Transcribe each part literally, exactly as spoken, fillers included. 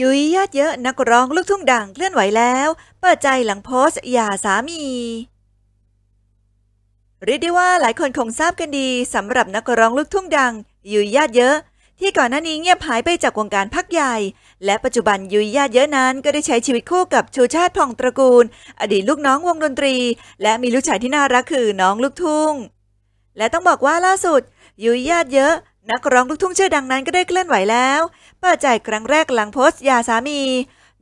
ยุ้ยญาติเยอะนักร้องลูกทุ่งดังเคลื่อนไหวแล้วเปิดใจหลังโพสต์หย่าสามีเรียกได้ว่าหลายคนคงทราบกันดีสำหรับนักร้องลูกทุ่งดังยุ้ยญาติเยอะที่ก่อนหน้านี้เงียบหายไปจากวงการพักใหญ่และปัจจุบันยุ้ยญาติเยอะนั้นก็ได้ใช้ชีวิตคู่กับชูชาติผ่องตระกูลอดีตลูกน้องวงดนตรีและมีลูกชายที่น่ารักคือน้องลูกทุ่งและต้องบอกว่าล่าสุดยุ้ยญาติเยอะนักร้องลูกทุ่งชื่อดังนั้นก็ได้เคลื่อนไหวแล้วเปิดใจครั้งแรกหลังโพสต์หย่าสามี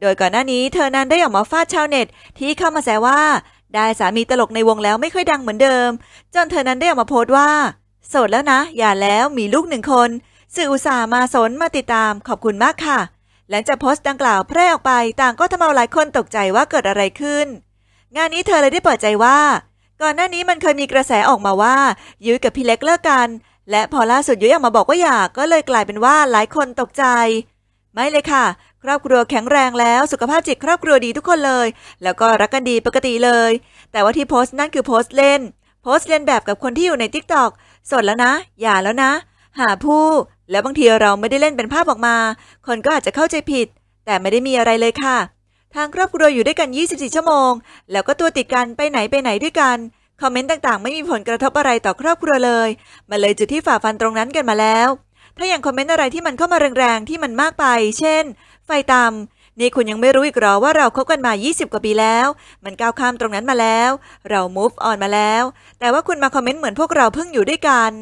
โดยก่อนหน้านี้เธอนั้นได้ออกมาฟาดชาวเน็ตที่เข้ามาแซวว่าได้สามีตลกในวงแล้วไม่ค่อยดังเหมือนเดิมจนเธอนั้นได้ออกมาโพสต์ว่าโสดแล้วนะหย่าแล้วมีลูกหนึ่งคนสื่ออุตส่าห์มาสนมาติดตามขอบคุณมากค่ะหลังจากโพสต์ดังกล่าวแพร่ออกไปต่างก็ทำเอาหลายคนตกใจว่าเกิดอะไรขึ้นงานนี้เธอเลยได้เปิดใจว่าก่อนหน้านี้มันเคยมีกระแสออกมาว่ายุ้ยกับพี่เล็กเลิกกันและพอล่าสุดยุ้ยออกมาบอกว่าหย่าก็เลยกลายเป็นว่าหลายคนตกใจไม่เลยค่ะครอบครัวแข็งแรงแล้วสุขภาพจิตครอบครัวดีทุกคนเลยแล้วก็รักกันดีปกติเลยแต่ว่าที่โพสต์นั่นคือโพสต์เล่นโพสต์เล่นแบบกับคนที่อยู่ใน ติ๊กต็อก สดแล้วนะหย่าแล้วนะหาผู้แล้วบางทีเราไม่ได้เล่นเป็นภาพออกมาคนก็อาจจะเข้าใจผิดแต่ไม่ได้มีอะไรเลยค่ะทางครอบครัวอยู่ด้วยกันยี่สิบสี่ชั่วโมงแล้วก็ตัวติดกันไปไหนไปไหนด้วยกันคอมเมนต์ต่างๆไม่มีผลกระทบอะไรต่อครอบครัวเลยมันเลยจุดที่ฝ่าฟันตรงนั้นกันมาแล้วถ้าอย่างคอมเมนต์อะไรที่มันเข้ามาแรงๆที่มันมากไปเช่นไฟต่ำนี่คุณยังไม่รู้อีกหรอว่าเราคบกันมายี่สิบกว่าปีแล้วมันก้าวข้ามตรงนั้นมาแล้วเรา มูฟออน มาแล้วแต่ว่าคุณมาคอมเมนต์เหมือนพวกเราเพิ่งอยู่ด้วยกัน